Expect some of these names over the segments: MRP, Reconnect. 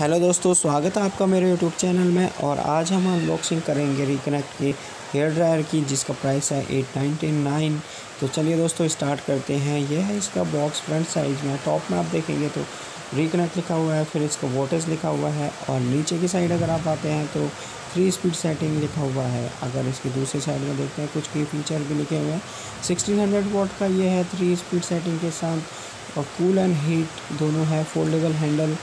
Hello दोस्तों, स्वागत है आपका मेरे यूट्यूब चैनल में। और आज हम अनबॉक्सिंग करेंगे रिकनेक्ट की हेयर ड्रायर की, जिसका प्राइस है 899। तो चलिए दोस्तों स्टार्ट करते हैं। यह है इसका बॉक्स फ्रंट साइज में। टॉप में आप देखेंगे तो रिकनेक्ट लिखा हुआ है, फिर इसका वोल्टेज लिखा हुआ है, और नीचे की साइड अगर आप आते हैं तो 3 स्पीड सेटिंग लिखा हुआ है। अगर इसकी दूसरी साइड में देखते हैं कुछ की फीचर भी लिखे हुए हैं। 1600 वॉट का ये है 3 स्पीड सेटिंग के साथ, और कूल एंड हीट दोनों है, फोल्डेबल हैंडल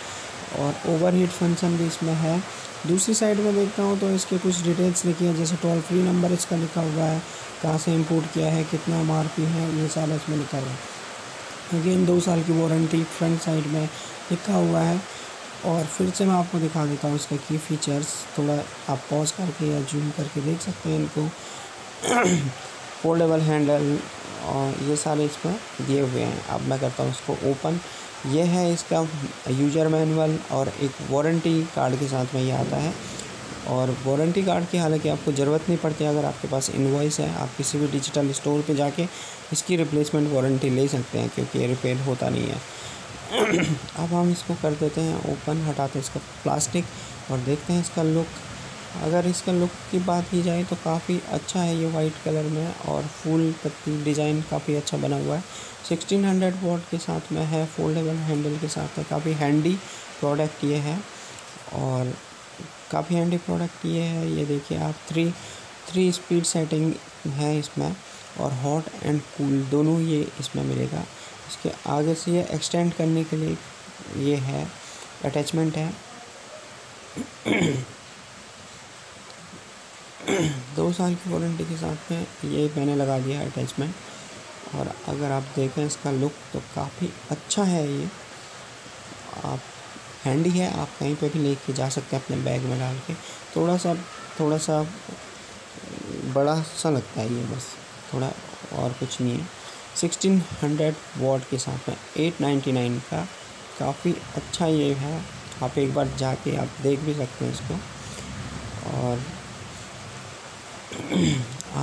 और ओवरहीट फंक्शन भी इसमें है। दूसरी साइड में देखता हूँ तो इसके कुछ डिटेल्स लिखी हैं, जैसे टोल फ्री नंबर इसका लिखा हुआ है, कहाँ से इंपोर्ट किया है, कितना MRP है, ये सारा इसमें लिखा हुआ है। अगेन 2 साल की वारंटी फ्रंट साइड में लिखा हुआ है। और फिर से मैं आपको दिखा देता हूँ इसका की फीचर्स। थोड़ा आप पॉज करके या जूम करके देख सकते हैं इनको। फोल्डेबल हैंडल और ये सारे इसमें दिए हुए हैं। अब मैं करता हूँ इसको ओपन। यह है इसका यूजर मैनुअल, और एक वारंटी कार्ड के साथ में ये आता है। और वारंटी कार्ड की हालांकि आपको ज़रूरत नहीं पड़ती, अगर आपके पास इनवॉइस है आप किसी भी डिजिटल स्टोर पे जाके इसकी रिप्लेसमेंट वारंटी ले सकते हैं, क्योंकि ये रिपेयर होता नहीं है। अब हम इसको कर देते हैं ओपन, हटाते हैं इसका प्लास्टिक और देखते हैं इसका लुक। अगर इसका लुक की बात की जाए तो काफ़ी अच्छा है ये, वाइट कलर में, और फूल पत्ती डिज़ाइन काफ़ी अच्छा बना हुआ है। 1600 वॉट के साथ में है, फोल्डेबल हैंडल के साथ है। काफ़ी हैंडी प्रोडक्ट ये है, और काफ़ी हैंडी प्रोडक्ट ये है। ये देखिए आप, थ्री स्पीड सेटिंग है इसमें, और हॉट एंड कूल दोनों ये इसमें मिलेगा। इसके आगे से ये एक्सटेंड करने के लिए ये है अटैचमेंट है। 2 साल की वारंटी के साथ में ये मैंने लगा दिया अटैचमेंट। और अगर आप देखें इसका लुक तो काफ़ी अच्छा है ये। आप हैंडी है, आप कहीं पे भी लेके जा सकते हैं अपने बैग में डाल के। थोड़ा सा बड़ा सा लगता है ये, बस थोड़ा, और कुछ नहीं है। 1600 वॉट के साथ में 899 का काफ़ी अच्छा ये है। आप एक बार जाके आप देख भी सकते हैं इसको, और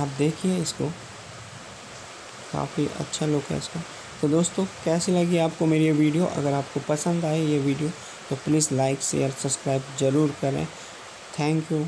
आप देखिए इसको, काफ़ी अच्छा लुक है इसका। तो दोस्तों कैसी लगी आपको मेरी ये वीडियो? अगर आपको पसंद आए ये वीडियो तो प्लीज़ लाइक शेयर सब्सक्राइब ज़रूर करें। Thank you.